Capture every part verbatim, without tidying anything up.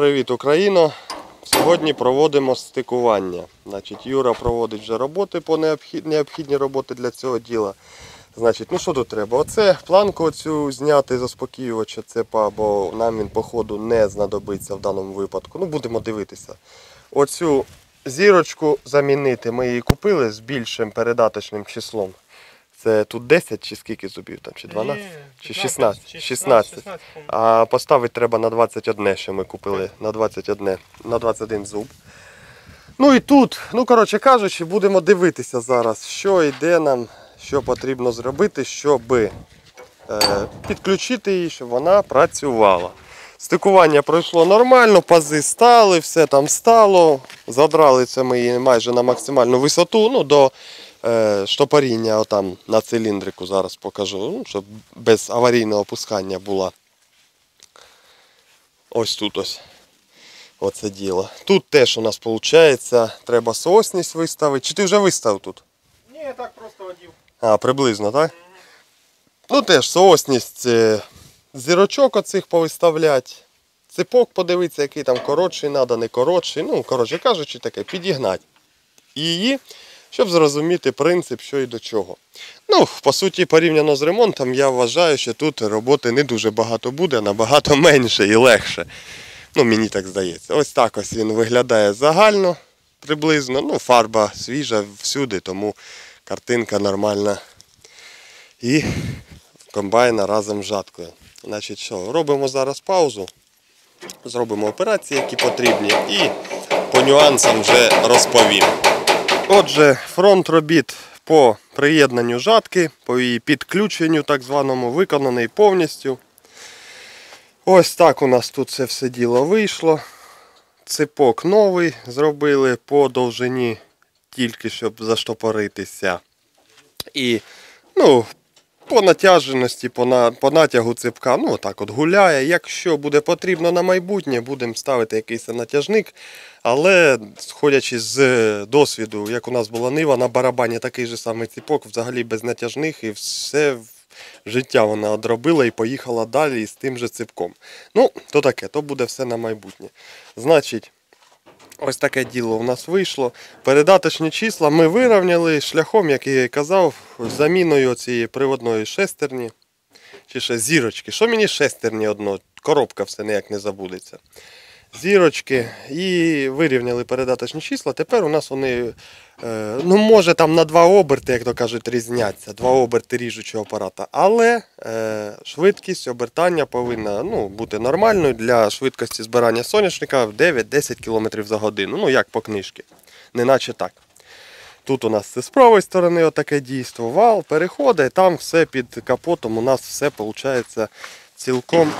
Привіт, Україно! Сьогодні проводимо стикування. Значить, Юра проводить вже роботи по необхід... необхідні роботи для цього діла. Значить, ну що тут треба? Оце планку оцю зняти з заспокоювача цепа, бо нам він походу не знадобиться в даному випадку. Ну, будемо дивитися. Оцю зірочку замінити. Ми її купили з більшим передаточним числом. Це тут десять чи скільки зубів, там, чи дванадцять, Ні, чи шістнадцять. шістнадцять. шістнадцять. А поставити треба на двадцять один, що ми купили, на двадцять один, на двадцять один зуб. Ну і тут, ну коротше кажучи, будемо дивитися зараз, що йде нам, що потрібно зробити, щоб е, підключити її, щоб вона працювала. Стикування пройшло нормально, пази стали, все там стало. Задрали це ми її майже на максимальну висоту, ну до штопоріння отам на циліндрику зараз покажу, щоб без аварійного опускання була. Ось тут ось. Оце діло. Тут теж у нас виходить, треба соосність виставити. Чи ти вже виставив тут? Ні, я так просто одів. А, приблизно, так? Mm-hmm. Ну теж соосність зірочок оцих повиставляти. Ципок подивитися, який там коротший треба, не коротший. Ну, коротше кажучи, таке, підігнати її. Щоб зрозуміти принцип, що і до чого. Ну, по суті, порівняно з ремонтом, я вважаю, що тут роботи не дуже багато буде, а набагато менше і легше. Ну, мені так здається. Ось так ось він виглядає загально, приблизно. Ну, фарба свіжа всюди, тому картинка нормальна. І комбайна разом з жаткою. Значить, що, робимо зараз паузу. Зробимо операції, які потрібні. І по нюансам вже розповім. Отже, фронт робіт по приєднанню жатки, по її підключенню так званому, виконаний повністю. Ось так у нас тут це все діло вийшло. Ципок новий зробили по довжині, тільки щоб заштопоритися. І, ну, по натяженості, по, на, по натягу ципка, ну, так от гуляє. Якщо буде потрібно на майбутнє, будемо ставити якийсь натяжник. Але, сходячи з досвіду, як у нас була Нива, на барабані такий же самий ціпок, взагалі без натяжних, і все життя вона одробила і поїхала далі з тим же ципком. Ну, то таке, то буде все на майбутнє. Значить, ось таке діло у нас вийшло. Передаточні числа ми вирівняли шляхом, як я і казав, заміною цієї приводної шестерні, чи ще зірочки. Що мені шестерні одно, коробка все ніяк не забудеться. Зірочки, і вирівняли передаточні числа. Тепер у нас вони, ну, може там на два оберти, як то кажуть, різняться, два оберти ріжучого апарата, але е, швидкість обертання повинна, ну, бути нормальною для швидкості збирання соняшника в дев'ять-десять км за годину, ну як по книжці, неначе так. Тут у нас з правої сторони отаке дійство, вал, переходи, і там все під капотом у нас все виходить цілком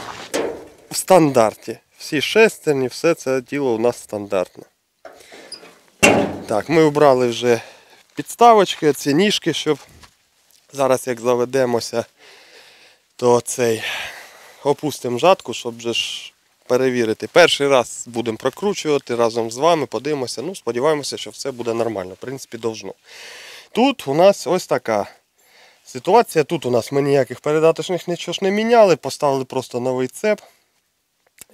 в стандарті. Всі шестерні, все це діло у нас стандартне. Так, ми обрали вже підставочки, ці ніжки, щоб зараз як заведемося, то цей опустимо жатку, щоб вже ж перевірити. Перший раз будемо прокручувати разом з вами, подивимося, ну сподіваємося, що все буде нормально, в принципі, должно. Тут у нас ось така ситуація, тут у нас ми ніяких передаточних нічого ж не міняли, поставили просто новий цеп.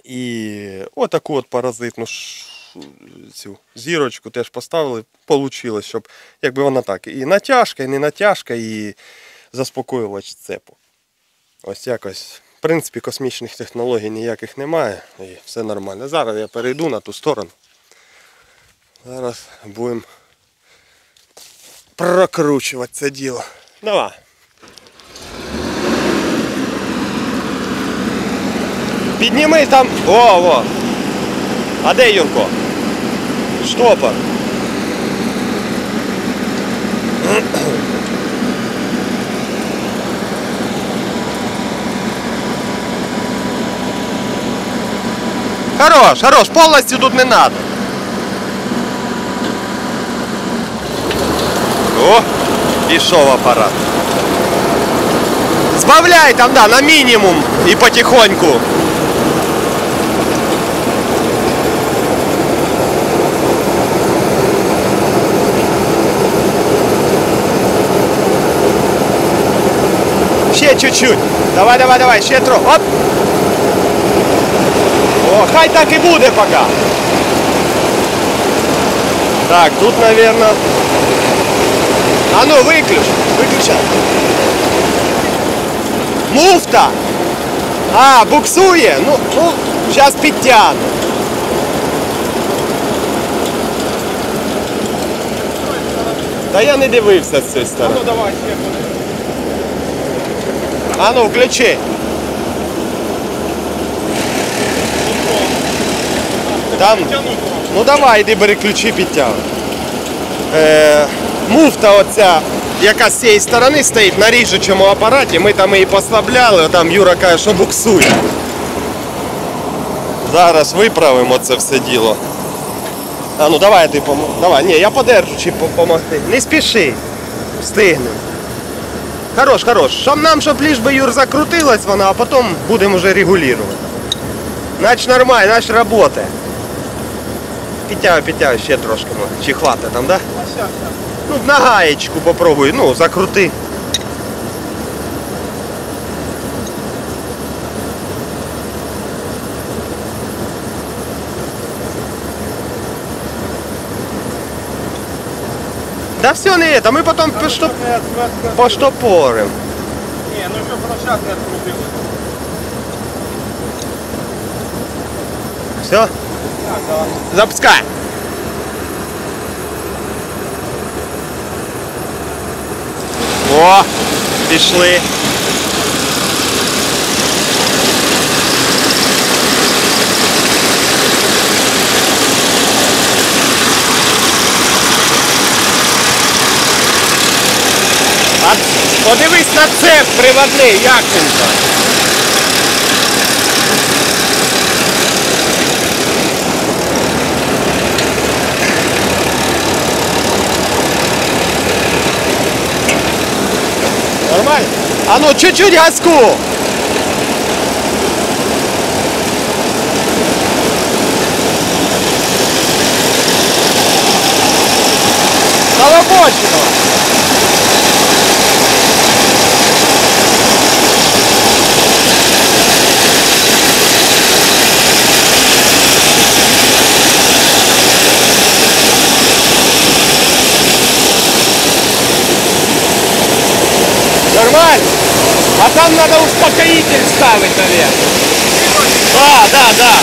І отаку от паразитну цю зірочку теж поставили, вийшло, щоб якби вона так, і натяжка, і не натяжка, і заспокоювач цепу. Ось якось, в принципі, космічних технологій ніяких немає, і все нормально. Зараз я перейду на ту сторону. Зараз будемо прокручувати це діло. Давай! Підніми там, о, о, а де Юрко? Штопор. Хорош, хорош, повністю тут не треба. О, пішов апарат. Збавляй там, да, на мінімум і потихоньку. Чуть-чуть. Давай, давай, давай, ще трохи. Оп! О, хай так і буде поки. Так, тут, мабуть... А ну, виключ, виключай. Муфта! А, буксує? Ну, ну, зараз підтягну. Та я не дивився з цієї сторони. А ну, давай, ще буде. А ну, включи. Там... Ну давай, йди бери ключі, підтягну. Е, муфта оця, яка з цієї сторони стоїть на ріжучому апараті, ми там її послабляли, там Юра каже, що буксує. Зараз виправимо це все діло. А ну давай ти поможи. Давай, ні, я подержу чи помогти. Не спіши, встигнемо. Хорош, хорош. Щоб нам, щоб лиш би Юр закрутилась вона, а потім будемо вже регулювати. Наче нормально, наче працює. Підтягуй, підтягуй, ще трошки, чи хватить там, да? Ну, на гаєчку попробуй, ну, закрути. Да все, не это, мы потом поштоп... поштопорим. Не, ну еще сейчас не открутили. Все? Запускай. О, пішли. А подивись на цеп приводний, як він там. Нормально? А ну, чуть-чуть газку! Солобочного! Нормально? А там надо успокоитель ставить, наверное. Да, да, да.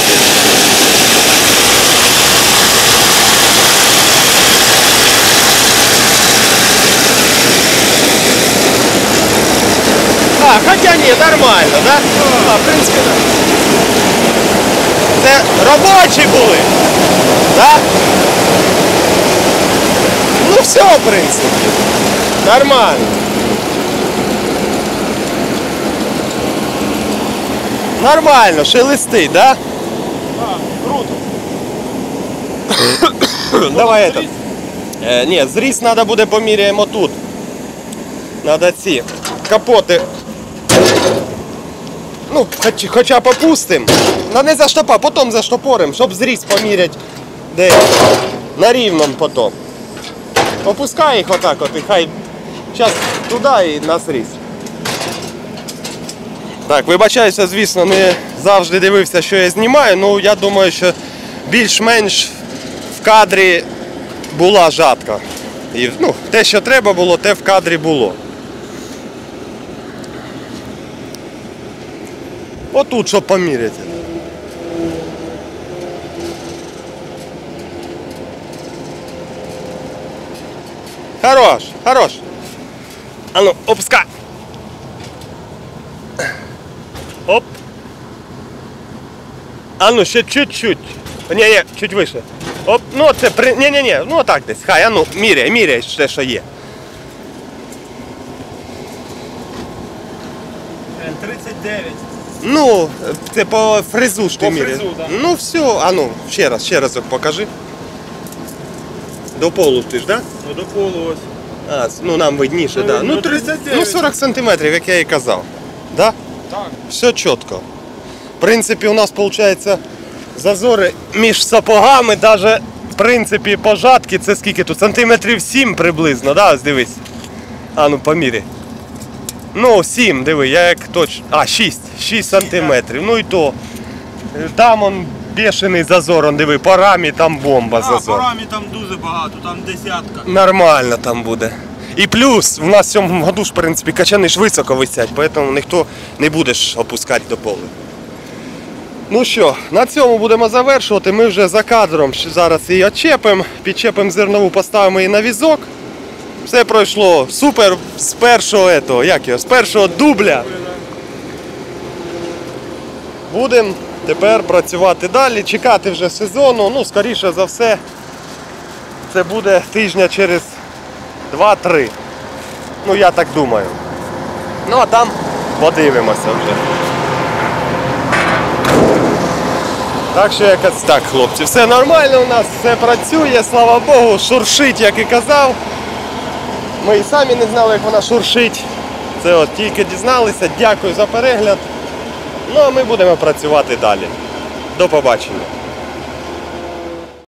А, хотя не, нормально, да? А, в принципе, да. Це робочі були, да? Ну все, в принципі. Нормально. Нормально, шелестить, да? А, круто. Давай этот. Э, нет, зріз надо буде поміряємо тут. Надо ці капоти. Ну, хоч, хоча попустим. Но не заштопа, потім заштопорим, щоб зріз поміряти десь на рівному потім. Опускай їх отак от і хай зараз туди і на зріз. Так, вибачаюся, звісно, не завжди дивився, що я знімаю, але я думаю, що більш-менш в кадрі була жатка. І, ну, те, що треба було, те в кадрі було. Отут, щоб поміряти. Хорош, хорош. А ну, опускай. Оп. А ну, ще чуть-чуть. Ні-ні, чуть вище. Оп, ну це при... Ні-ні-ні, ну отак десь. Хай, а ну, міряй, міряй все, що є. тридцять дев'ять. Ну, це по фрезу ж ти міряй. По фрезу, так. Да. Ну, все, а ну, ще раз, ще разок покажи. До полу ти ж, так? Да? Ну, до полу ось. А, ну, нам видніше, так. Да. Ну, тридцять дев'ять. Ну, сорок сантиметрів, як я і казав. Да? Так. Все чітко. В принципі, у нас, виходить, зазори між сапогами, навіть, в принципі, пожатки, це скільки тут? Сантиметрів сім приблизно, да? Ось дивись. А, ну, поміряй. Ну, сім, диви, я як точно... А, шість. шість сантиметрів. Ну і то. Там, он, бешений зазор, он диви, парами там бомба зазор. А, парами там дуже багато, там десятка. Нормально там буде. І плюс, в нас в цьому году ж, в принципі, качани ж високо висять, тому ніхто не буде ж опускати до поля. Ну що, на цьому будемо завершувати. Ми вже за кадром зараз її відчепимо, підчепимо зернову, поставимо її на візок. Все пройшло супер з першого, етого, як його, з першого дубля. Будемо тепер працювати далі, чекати вже сезону. Ну, скоріше за все, це буде тижня через два-три. Ну, я так думаю. Ну, а там подивимося вже. Так що якось так, хлопці. Все нормально у нас, все працює, слава Богу. Шуршить, як і казав. Ми і самі не знали, як вона шуршить. Це от тільки дізналися. Дякую за перегляд. Ну, а ми будемо працювати далі. До побачення.